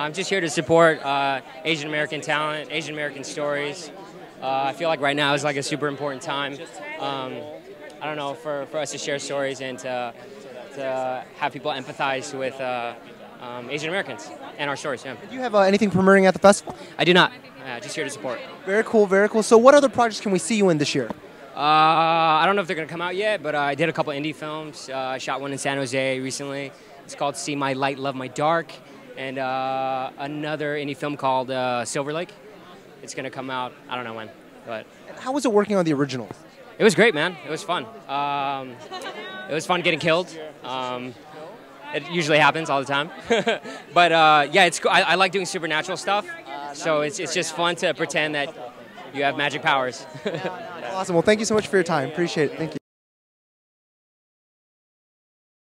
I'm just here to support Asian American talent, Asian American stories. I feel like right now is like a super important time. I don't know, for us to share stories and to have people empathize with Asian Americans and our stories. Yeah. Do you have anything premiering at the festival? I do not. Just here to support. Very cool, very cool. So what other projects can we see you in this year? I don't know if they're going to come out yet, but I did a couple indie films. I shot one in San Jose recently. It's called See My Light, Love My Dark. And another indie film called Silver Lake. It's going to come out, I don't know when. But how was it working on the originals? It was great, man. It was fun. It was fun getting killed. It usually happens all the time. But yeah, it's cool. I like doing supernatural stuff. So it's just fun to pretend that you have magic powers. Awesome. Well, thank you so much for your time. Appreciate it. Thank you.